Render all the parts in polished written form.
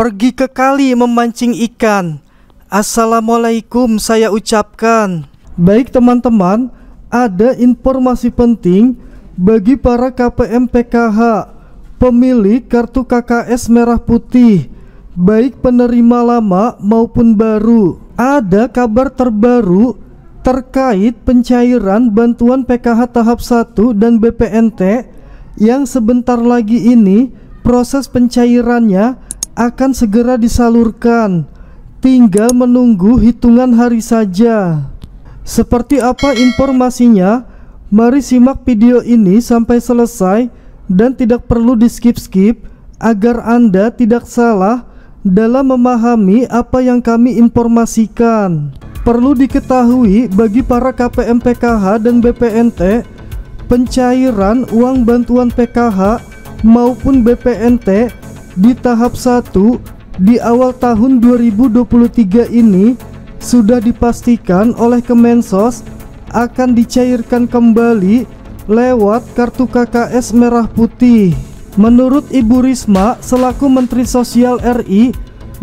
pergi ke kali memancing ikan. Assalamualaikum saya ucapkan. Baik teman-teman, ada informasi penting bagi para KPM PKH pemilik kartu KKS merah putih, baik penerima lama maupun baru. Ada kabar terbaru terkait pencairan bantuan PKH tahap 1 dan BPNT yang sebentar lagi ini proses pencairannya akan segera disalurkan. Tinggal menunggu hitungan hari saja. Seperti apa informasinya? Mari simak video ini sampai selesai dan tidak perlu di skip-skip agar Anda tidak salah dalam memahami apa yang kami informasikan. Perlu diketahui bagi para KPM PKH dan BPNT, pencairan uang bantuan PKH maupun BPNT di tahap 1 di awal tahun 2023 ini sudah dipastikan oleh Kemensos akan dicairkan kembali lewat kartu KKS merah putih. Menurut Ibu Risma selaku Menteri Sosial RI,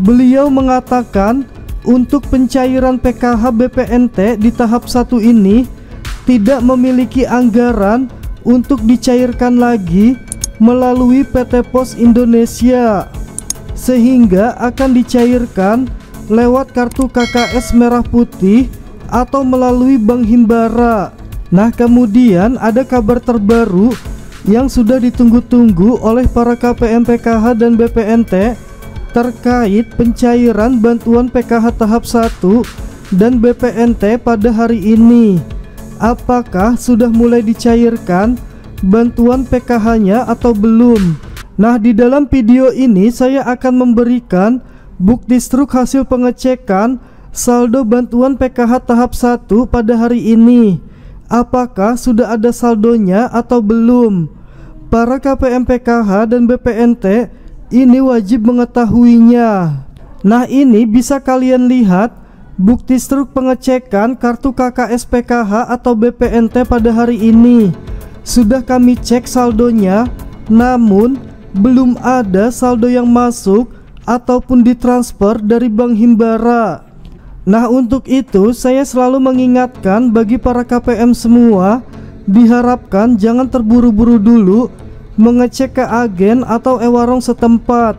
beliau mengatakan untuk pencairan PKH BPNT di tahap 1 ini tidak memiliki anggaran untuk dicairkan lagi melalui PT POS Indonesia, sehingga akan dicairkan lewat kartu KKS merah putih atau melalui Bank Himbara. Nah, kemudian ada kabar terbaru yang sudah ditunggu-tunggu oleh para KPM PKH dan BPNT terkait pencairan bantuan PKH tahap 1 dan BPNT pada hari ini. Apakah sudah mulai dicairkan bantuan PKH-nya atau belum? Nah, di dalam video ini saya akan memberikan bukti struk hasil pengecekan saldo bantuan PKH tahap 1 pada hari ini. Apakah sudah ada saldonya atau belum? Para KPM PKH dan BPNT ini wajib mengetahuinya. Nah, ini bisa kalian lihat bukti struk pengecekan kartu KKS PKH atau BPNT pada hari ini. Sudah kami cek saldonya, namun belum ada saldo yang masuk ataupun ditransfer dari Bank Himbara. Nah, untuk itu saya selalu mengingatkan bagi para KPM semua, diharapkan jangan terburu-buru dulu mengecek ke agen atau ewarong setempat,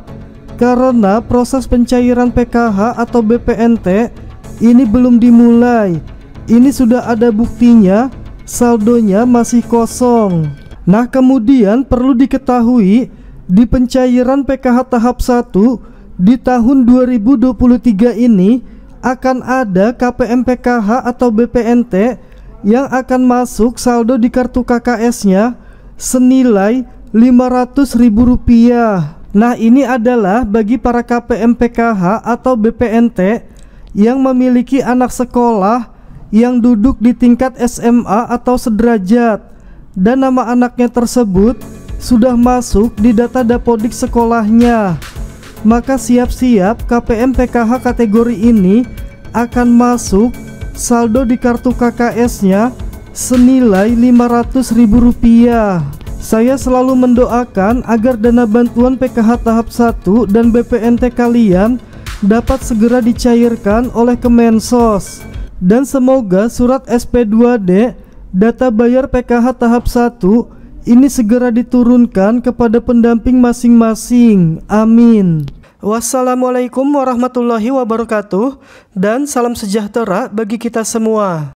karena proses pencairan PKH atau BPNT ini belum dimulai. Ini sudah ada buktinya, saldonya masih kosong. Nah, kemudian perlu diketahui di pencairan PKH tahap 1 di tahun 2023 ini akan ada KPM PKH atau BPNT yang akan masuk saldo di kartu KKS-nya senilai Rp500.000. Nah, ini adalah bagi para KPM PKH atau BPNT yang memiliki anak sekolah yang duduk di tingkat SMA atau sederajat dan nama anaknya tersebut sudah masuk di data Dapodik sekolahnya. Maka siap-siap KPM PKH kategori ini akan masuk saldo di kartu KKS-nya senilai Rp500.000. Saya selalu mendoakan agar dana bantuan PKH tahap 1 dan BPNT kalian dapat segera dicairkan oleh Kemensos, dan semoga surat SP2D data bayar PKH tahap 1 ini segera diturunkan kepada pendamping masing-masing. Amin. Wassalamualaikum warahmatullahi wabarakatuh, dan salam sejahtera bagi kita semua.